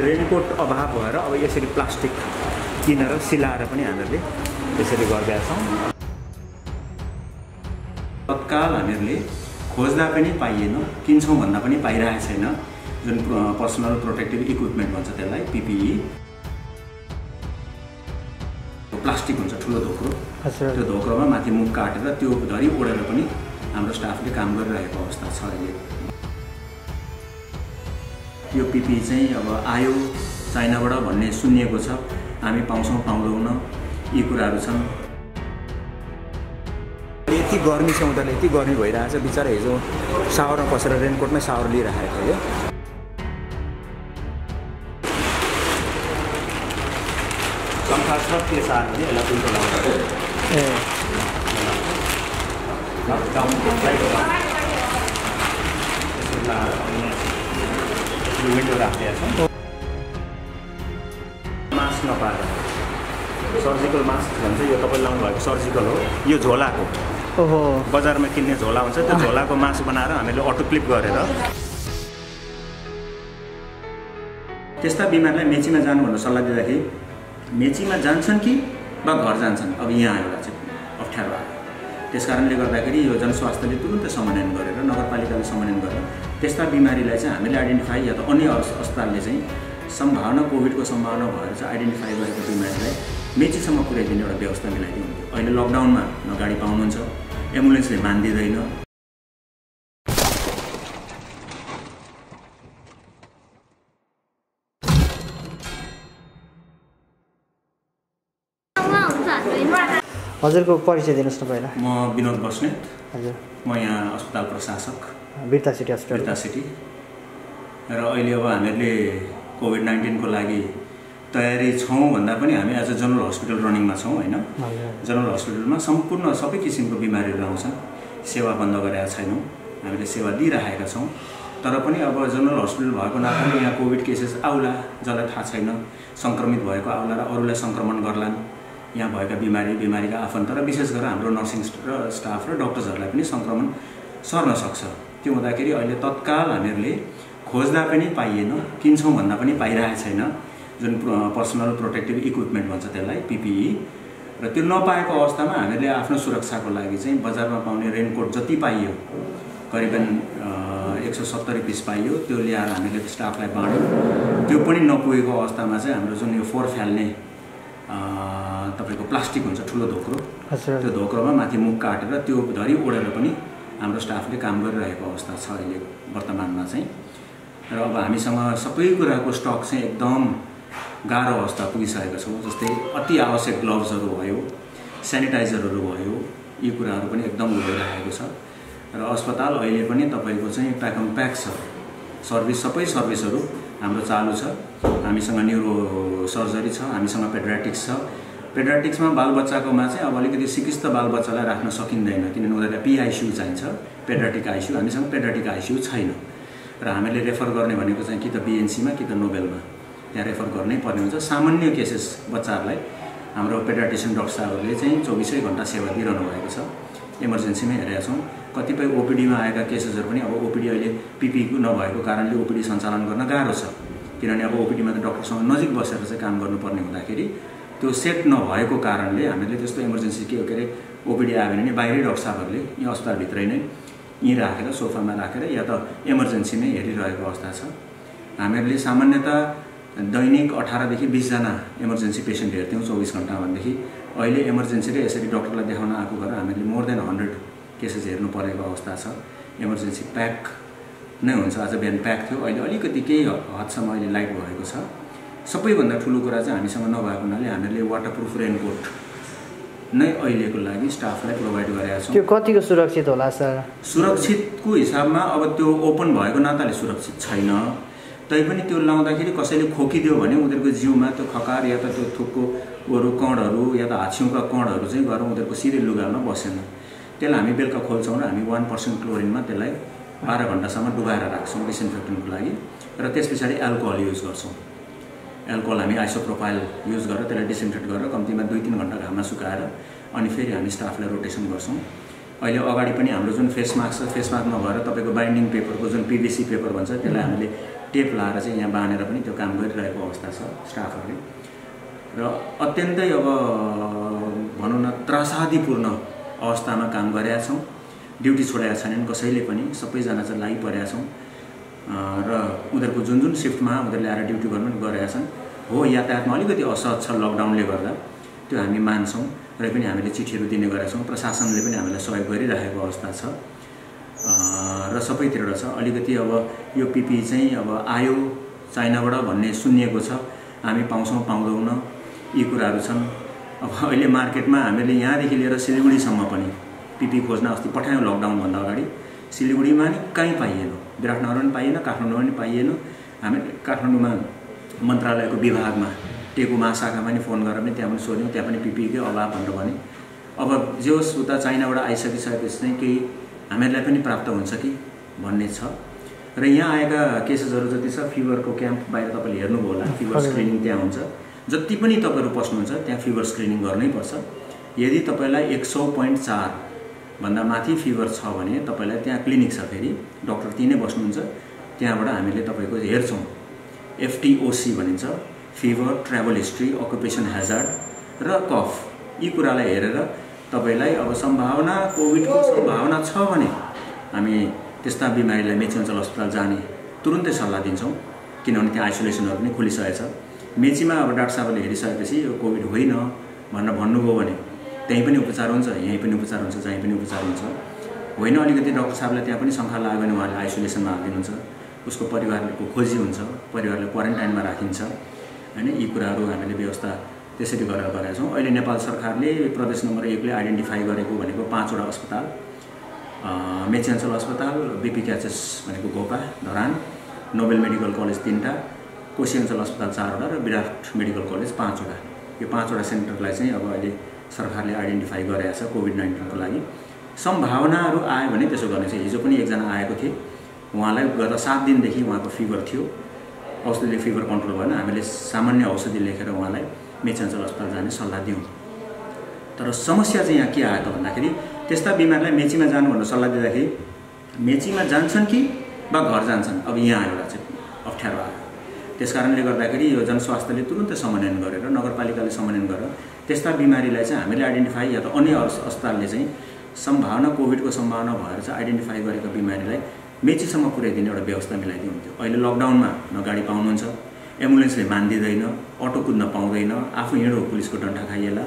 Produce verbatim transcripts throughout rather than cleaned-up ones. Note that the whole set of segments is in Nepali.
रेनकोट अभाव भएर अब यसरी प्लास्टिक किनेर सिलाएर पनि हामीले त्यसरी गर्दै छौं। तत्काल हामीले खोज्दा पनि पाइएन, किन्छौं भन्दा पनि पाइरहेको छैन। जुन पर्सनल प्रोटेक्टिभ इक्विपमेन्ट भन्छ त्यसलाई पी पी ई प्लास्टिक हुन्छ ठुलो धोक्रो, त्यो धोक्रोमा माथि मुख काटेर त्यो धरि ओडेर पनि हाम्रो स्टाफले काम गरिरहेको अवस्था छ अहिले। यो पी पी ई चाहिँ अब आयो चाइनाबाट भन्ने सुनिएको छ, हामी पाउँछौँ पाउँदैन, यी कुराहरू छन्। यति गर्मी छ, उनीहरूले यति गर्मी भइरहेछ, बिचारा हिजो सावरमा पसेर रेनकोटमै सावर लिइरहेको थियो। विन्डो राख्दै छौँ, मास्क नपाएर सर्जिकल मास्क भन्छ, यो तपाईँ लाउनु भएको सर्जिकल हो, यो झोलाको ओहो बजारमा किन्ने झोला हुन्छ, त्यो झोलाको मास्क बनाएर हामीले अटो क्लिप गरेर त्यस्ता बिमारलाई मेचीमा जानुभन्दा सल्लाह दिँदाखेरि मेचीमा जान्छन् कि वा घर जान्छन्। अब यहाँ एउटा चाहिँ अप्ठ्यारो आयो, त्यस कारणले गर्दाखेरि यो जनस्वास्थ्यले तुरुन्तै समन्वयन गरेर नगरपालिकाले समन्वयन गरेर त्यस्ता बिमारीलाई चाहिँ हामीले आइडेन्टिफाई या त अन्य अस्पतालले चाहिँ सम्भावना कोभिडको सम्भावना भएर चाहिँ आइडेन्टिफाई गरेको बिमारीलाई मेचीसम्म पुर्याइदिने एउटा व्यवस्था मिलाइदिन्थ्यो। अहिले लकडाउनमा न गाडी पाउनुहुन्छ, एम्बुलेन्सले मान्दिँदैन। हजुरको परिचय दिनुस् न पहिला। म विनोद बस्नेत, हजुर म यहाँ अस्पताल प्रशासक बिर्ता सिटी अस्पताल बिर्ता सिटी। र अहिले अब हामीहरूले कोभिड नाइन्टिनको लागि तयारी छौँ भन्दा पनि हामी आज जनरल हस्पिटल रनिङमा छौँ होइन। जनरल हस्पिटलमा सम्पूर्ण सबै किसिमको बिमारीहरू आउँछन्, सेवा बन्द गरेका छैनौँ, हामीले सेवा दिइरहेका छौँ। तर पनि अब जनरल हस्पिटल भएको नाताले यहाँ कोभिड केसेस आउला, जसलाई थाहा छैन सङ्क्रमित भएको आउला र अरूलाई सङ्क्रमण गर्लान्, यहाँ भएका बिमारी बिमारीका आफन्त र विशेष गरेर हाम्रो नर्सिङ र स्टाफ र डक्टर्सहरूलाई पनि सङ्क्रमण सर्न सक्छ। त्यो हुँदाखेरि अहिले तत्काल हामीहरूले खोज्दा पनि पाइएन, किन्छौँ भन्दा पनि पाइरहेको छैन। जुन पर्सनल प्रोटेक्टिभ इक्विपमेन्ट भन्छ त्यसलाई पी पी ई, र त्यो नपाएको अवस्थामा हामीले आफ्नो सुरक्षाको लागि चाहिँ बजारमा पाउने रेनकोट जति पाइयो करिबन एक सौ सत्तरी पिस पाइयो, त्यो ल्याएर हामीले स्टाफलाई बाँड्यौँ। त्यो पनि नपुगेको अवस्थामा चाहिँ हाम्रो जुन यो फोहोर फाल्ने तपाईको प्लास्टिक हुन्छ ठुलो धोक्रो, त्यो धोक्रोमा माथि मुख काटेर त्यो धरि ओडेर पनि हाम्रो स्टाफले काम गरिरहेको अवस्था छ अहिले वर्तमानमा चाहिँ। र अब हामीसँग सबै कुराको स्टक चाहिँ एकदम गाह्रो अवस्था पुगिसकेको छौँ, जस्तै अति आवश्यक ग्लोभ्सहरू भयो, सेनिटाइजरहरू भयो, यी कुराहरू पनि एकदम भइरहेको छ। र अस्पताल अहिले पनि तपाईँको चाहिँ प्याक एन्ड प्याक छ, सर्भिस सबै सर्भिसहरू हाम्रो चालु छ। हामीसँग न्युरो सर्जरी छ, हामीसँग पेडियाट्रिक्स छ। पेडियाट्रिक्समा बालबच्चाकोमा चाहिँ अब अलिकति सिकिस्त बालबच्चालाई राख्न सकिँदैन, किनभने उनीहरूलाई पी आइसियू चाहिन्छ, पेडियाट्रिक आइसियू। हामीसँग पेडियाट्रिक आइसियू छैन र हामीले रेफर गर्ने भनेको चाहिँ कि त बी एन सीमा कि त नोबेलमा त्यहाँ रेफर गर्नै पर्ने हुन्छ। सामान्य केसेस बच्चाहरूलाई हाम्रो पेडियाट्रिसियन डक्टरहरूले चाहिँ चौबिसै घन्टा सेवा दिइरहनु भएको छ, इमर्जेन्सीमै हेरेका छौँ। कतिपय ओपिडीमा आएका केसेसहरू पनि अब ओपिडी अहिले पी पी ई नभएको कारणले ओपिडी सञ्चालन गर्न गाह्रो छ, किनभने अब ओपिडीमा त डक्टरसँग नजिक बसेर चाहिँ काम गर्नुपर्ने हुँदाखेरि त्यो सेट नभएको कारणले हामीले त्यस्तो इमर्जेन्सी के अरे ओपिडी आयो भने नि बाहिरै डक्टर साहबहरूले यी अस्पतालभित्रै नै यहीँ राखेर सोफामा राखेर या त इमर्जेन्सीमै हेरिरहेको अवस्था छ। हामीहरूले सामान्यतः दैनिक अठारदेखि बिसजना इमर्जेन्सी पेसेन्ट हेर्थ्यौँ चौबिस घन्टा भनेदेखि, अहिले इमर्जेन्सी र यसरी डक्टरलाई देखाउन आएको गरेर हामीले मोर देन हन्ड्रेड केसेस हेर्नु परेको अवस्था छ। इमर्जेन्सी प्याक नै हुन्छ, आज बिहान प्याक थियो, अहिले अलिकति केही हदसम्म अहिले लाइट भएको छ। सबैभन्दा ठुलो कुरा चाहिँ हामीसँग नभएको हुनाले हामीले वाटरप्रुफ रेनकोट नै अहिलेको लागि स्टाफलाई प्रोभाइड गरेका छौँ। त्यो कतिको सुरक्षित होला सर? सुरक्षितको हिसाबमा अब त्यो ओपन भएको नाताले सुरक्षित छैन, तैपनि त्यो लाउँदाखेरि कसैले खोकिदियो भने उनीहरूको जिउमा त्यो खकार या त त्यो थुकको अरू कणहरू या त हातछिउका कणहरू चाहिँ गएर उनीहरूको सिधै लुगामा बसेन। त्यसलाई हामी बेलुका खोल्छौँ र हामी वान पर्सेन्ट क्लोरिनमा त्यसलाई बाह्र घन्टासम्म डुबाएर राख्छौँ डिसइन्फेक्टनको लागि, र त्यस पछाडि एल्कोहल युज गर्छौँ। एल्कोहल हामी आइसोप्रोपाइल युज गरेर त्यसलाई डिसइन्फेक्ट गरेर कम्तीमा दुई तिन घन्टा घाममा सुकाएर अनि फेरि हामी स्टाफलाई रोटेसन गर्छौँ। अहिले अगाडि पनि हाम्रो जुन फेस मास्क छ, फेस मास्क नभएर तपाईँको बाइन्डिङ पेपरको जुन पी भी सी पेपर भन्छ त्यसलाई हामीले टेप लाएर चाहिँ यहाँ बानेर पनि त्यो काम गरिरहेको अवस्था छ स्टाफहरुले र अत्यन्तै अब भनौँ न त्रासदीपूर्ण अवस्थामा काम गरेका छौं ड्युटी छोडेका छैनन् कसैले पनि सबैजना चाहिँ लागि परेका छौं र उनीहरुको जुन जुन शिफ्टमा उनीहरुले आएर ड्युटी गर्नु पनि गरेका छन् हो यातायातमा अलिकति असहज छ लकडाउनले गर्दा त्यो हामी मान्छौं र पनि हामीले चिठीहरु दिने गरेका छौं प्रशासनले पनि हामीलाई सहयोग गरिरहेको अवस्था छ र सबैतिर छ अलिकति अब यो पीपी चाहिँ अब आयो चाइनाबाट भन्ने सुनिएको छ हामी पाउँछौं पाउँदैन यी कुराहरु छन् अब अहिले मार्केटमा हामीले यहाँदेखि लिएर सिलिगुडीसम्म पनि पीपी खोज्न अस्ति पठायौं लकडाउन भन्दा अगाडि सिलिगुडीमा नि कहीँ पाइएन विराटनगरमा पनि पाइएन काठमाडौँमा पनि पाइएन हामी काठमाडौँमा मन्त्रालयको विभागमा टेकुमा शाखामा नि फोन गरेर पनि त्यहाँ पनि सोध्यौं त्यहाँ पनि पीपीकै अभाव भनेर भने अब जे होस् उता चाइनाबाट आइसकिसकेपछि चाहिँ केही हामीलाई पनि प्राप्त हुन्छ कि भन्ने छ र यहाँ आएका केसेसहरु जति छ फिभरको क्याम्प बाहिर तपाईले हेर्नु होला फिभर स्क्रिनिङ त्यहाँ हुन्छ जति पनि तपाईहरु पस्नुहुन्छ त्यहाँ फिभर स्क्रिनिङ गर्नैपर्छ यदि तपाईलाई एक सय दशमलव चार भन्दा माथि फिभर छ भने तपाईलाई त्यहाँ क्लिनिक छ फेरि डाक्टर तिनै बस्नुहुन्छ त्यहाँबाट हामीले तपाईको हेर्छौं एफ टी ओ सी भनिन्छ fever travel history occupation hazard र कफ यी कुरालाई हेरेर तपाईलाई अब सम्भावना कोभिडको सम्भावना छ भने हामी त्यस्ता बिमारीलाई मेची अञ्चल अस्पताल जाने तुरुन्तै सल्लाह दिन्छौं किनभने त्यहाँ आइसोलेसनहरु पनि खुलिसकेछ मेचीमा अब डाक्टर साहबले हेरिसकेपछि यो कोभिड होइन भनेर भन्नुभयो भने त्यही पनि उपचार हुन्छ यही पनि उपचार हुन्छ जहाँ पनि उपचार हुन्छ होइन अलिकति डाक्टर साहबलाई त्यहाँ पनि शंका लाग्यो भने उहाँले आइसोलेसनमा हाल्दिनुहुन्छ उसको परिवारको खोजी हुन्छ परिवारले क्वारेन्टाइनमा राखिन्छ हैन यी कुराहरु हामीले व्यवस्था त्यसरी गरेर गरेका छौं अहिले नेपाल सरकारले प्रदेश नम्बर एक ले आइडेन्टिफाई गरेको भनेको पाँच वटा अस्पताल मेची अञ्चल अस्पताल बीपीकेएचएस भनेको Gopa Dharan Nobel medical college तीनटा कोशी अञ्चल अस्पताल चारवटा र विराट मेडिकल कलेज पाँचवटा यो पाँचवटा सेन्टरलाई चाहिँ अब अहिले सरकारले आइडेन्टिफाई गरेको छ कोभिड उन्नाइस को लागि सम्भावनाहरु आयो भने त्यसो गर्ने चाहिँ हिजो पनि एकजना आएको थिए उहाँलाई गत सात दिनदेखि उहाँको फिभर थियो औषधिले फिभर कन्ट्रोल भएन हामीले सामान्य औषधि लेखेर उहाँलाई मेची अञ्चल अस्पताल जाने सल्लाह दियौं तर समस्या चाहिँ यहाँ के आयो त भन्दाखेरि त्यस्ता बिमारलाई मेचीमा जानु भनेर सल्लाह दिँदाखेरि मेचीमा जान्छन् कि बा घर जान्छन् अब यहाँ आएर चाहिँ अप्ठ्यारो आयो त्यसकारणले गर्दाखेरि यो जनस्वास्थ्यले तुरुन्तै समन्वयन गरेर नगरपालिकाले समन्वयन गरेर त्यस्ता बिमारीलाई चाहिँ हामीले आइडेन्टिफाई या त अन्य अस्पतालले चाहिँ सम्भावना कोभिडको सम्भावना भएर चाहिँ आइडेन्टिफाई गरेको बिमारीलाई मेचीसम्म पुर्याइदिने एउटा व्यवस्था मिलाइदिउँ थियो अहिले लकडाउनमा न गाडी पाउनुहुन्छ एम्बुलेन्सले मान्दिदैन अटो कुद्न पाउँदैन आफू हिँडो पुलिसको डन्ठा खाइएला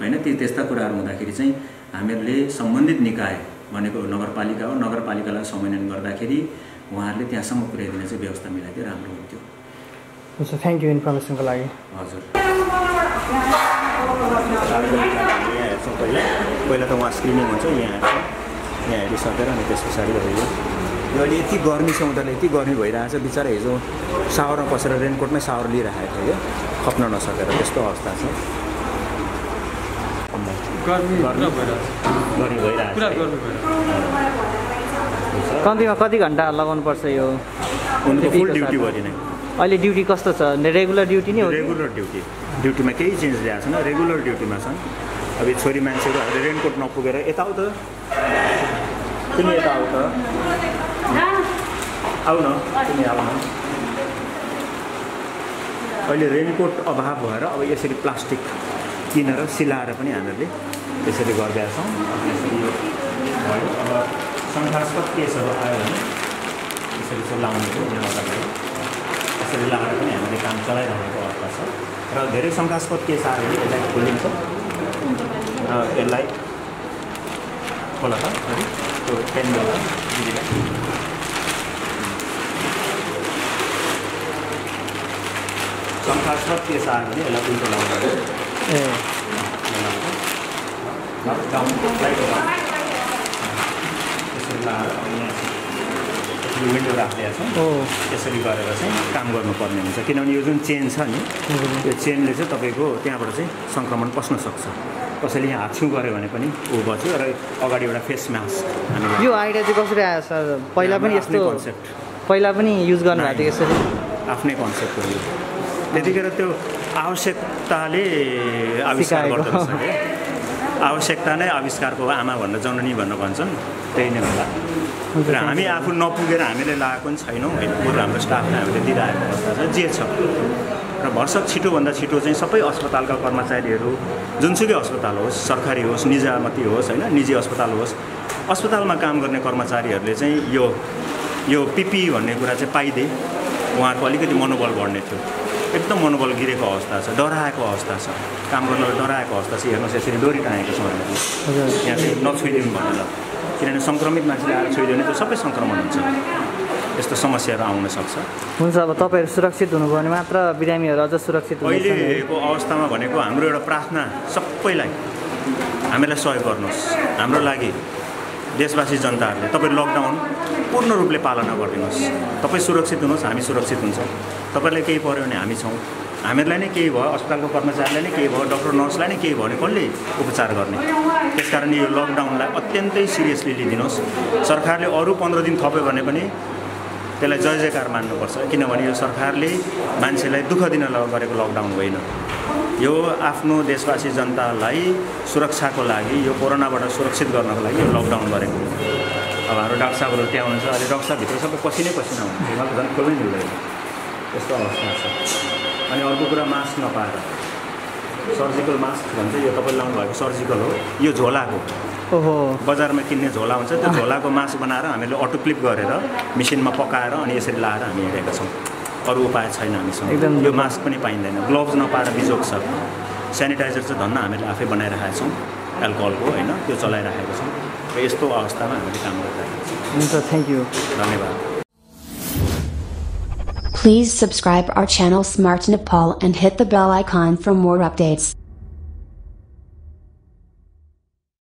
हैन ती त्यस्ता कुराहरु हुँदाखेरि चाहिँ हामीहरूले सम्बन्धित निकाय भनेको नगरपालिका हो नगरपालिकालाई समन्वयन गर्दाखेरि उहाँहरूले त्यहाँसम्म पुर्याइदिने चाहिँ व्यवस्था मिलाइदिए राम्रो हुन्थ्यो हुन्छ थ्यांक यू इन्फर्मेसनको लागि हजुर पहिला त उहाँ स्क्रिनिङ हुन्छ यहाँ यहाँ हेरिसकेर अनि त्यसपछि गएर यो अहिले यति गर्मी छ उनीहरूले यति गर्मी भइरहेछ बिचारा हिजो सावरमा पसेर रेनकोटमै सावर लिइरहेको थियो खप्न नसकेर त्यस्तो अवस्था छ गर्मी भइरहेछ पुरा गर्मी भइरहेछ कम्तीमा कति घण्टा लगाउनु पर्छ यो उनको फुल ड्युटी भरि नै अहिले ड्युटी कस्तो छ रेगुलर ड्युटी नै हो रेगुलर ड्युटी ड्युटीमा केही चेन्ज ल्याएको छैन रेगुलर ड्युटीमा छन् अब यो छोरी मान्छेहरु अहिले रेनकोट नपुगेर यताउता तिमी यताउता आउ न तिमी आउ न अहिले रेनकोट अभाव भएर अब यसरी प्लास्टिक किनेर सिलाएर पनि हामीले त्यसरी गरिरहेका छौं अब शङ्कास्पद केसहरू आयो भने यसरी चलाउनुको व्यवस्था गर्यो यसरी लगाएर पनि हामीले काम चलाइरहेको अवस्था छ र धेरै शङ्कास्पद केस आयो भने यसलाई खोलिन्छ र यसलाई खोला त त्यो पेन गर्दा दिदीलाई शङ्कास्पद केस आयो भने यसलाई उल्टो लगाउनु पर्यो ए डाउन यसरी लगाएर यहाँ विन्डो राखेका छौँ त्यसरी गरेर चाहिँ काम गर्नुपर्ने हुन्छ किनभने यो जुन चेन छ नि यो चेनले चाहिँ तपाईँको त्यहाँबाट चाहिँ सङ्क्रमण पस्न सक्छ कसैले यहाँ हातछुँ गऱ्यो भने पनि ऊ बच्यो र अगाडि एउटा फेस मास्क हामीले यो आइडिया चाहिँ कसरी आयो सर पहिला पनि यस्तो कन्सेप्ट पहिला पनि युज गर्नुभएको थियो यसरी आफ्नै कन्सेप्ट हो यो त्यतिखेर त्यो आवश्यकताले आविष्कार गर्दछ आवश्यकता नै आविष्कारको आमा भनेर जननी भनेर भन्छन् त्यही नै होला र हामी आफू नपुगेर हामीले लागको छैनौ हैन पुरै हाम्रो स्टाफले हामीले दिइरहेको अवस्था छ जे छ र भरसक छिटो भन्दा छिटो चाहिँ सबै अस्पतालका कर्मचारीहरू जुनसुकै अस्पताल होस् सरकारी होस् निजामती होस् हैन निजी अस्पताल होस् अस्पतालमा काम गर्ने कर्मचारीहरूले चाहिँ यो यो पीपी भन्ने कुरा चाहिँ पाइदे उहाँहरुको अलिकति मनोबल बढ्ने थियो एकदम मनोबल गिरेको अवस्था छ डराएको अवस्था छ काम गर्न डराएको अवस्था छ हेर्नुस् यसरी डोरिरहेको छ यहाँ चाहिँ नछुइदिनु भनेर किनभने संक्रमित मान्छेले आएर छोइदियो भने त सबै संक्रमण हुन्छ यस्तो समस्याहरू आउन सक्छ हुन्छ अब तपाईहरु सुरक्षित हुनुभयो भने मात्र बिरामीहरु अझ सुरक्षित हुनेछ अहिलेको अवस्थामा भनेको हाम्रो एउटा प्रार्थना सबैलाई हामीलाई सहयोग गर्नुस् हाम्रो लागि देशवासी जनताहरुले तपाईहरु लकडाउन पूर्ण रूपले पालना गर्दिनुस् तपाई सुरक्षित हुनुहोस् हामी सुरक्षित हुन्छौं तपाईहरुलाई केही पर्यो भने हामी छौं हामीहरुलाई नै केही भयो अस्पतालको कर्मचारीलाई नै केही भयो डाक्टर नर्सलाई नै केही भयो भने कसले उपचार गर्ने त्यसकारण यो लकडाउनलाई अत्यन्तै सिरियसली लिदिनुस् सरकारले अरु पन्ध्र दिन थप्यो भने पनि त्यसलाई जय जयकार मान्नुपर्छ किनभने यो सरकारले मान्छेलाई दुःख दिन गरेको लकडाउन होइन यो आफ्नो देशवासी जनतालाई सुरक्षाको लागि यो कोरोनाबाट सुरक्षित गर्नको लागि यो लकडाउन गरेको हो अब हाम्रो डाक्टर साहबहरु त्यहाँ हुनुहुन्छ अहिले डाक्टर साहब भित्र सबै पसिनै पसिना हुनुहुन्छ मलाई झन् कोही नै हुँदैन यस्तो अवस्था छ अनि अर्को कुरा मास्क नपाएर सर्जिकल मास्क भन्छ यो तपाईले लाउनु भएको सर्जिकल हो यो झोलाको ओहो बजारमा किन्ने झोला हुन्छ त्यो झोलाको मास्क बनाएर हामीले अटो क्लिप गरेर मेसिनमा पकाएर अनि यसरी लाएर हामी हेरेका छौं अरु उपाय छैन हामीसँग यो मास्क पनि पाइँदैन ग्लोभ्स नपाएर बिजोक छ स्यानिटाइजर चाहिँ धन्न हामीले आफै बनाइराखेका छौं अल्कोहलको हैन त्यो चलाइराखेका छौं र यस्तो अवस्थामा हामीले काम गरिरहेका छौं हुन्छ थ्यांक यू धन्यवाद Please subscribe our channel Smart Nepal and hit the bell icon for more updates.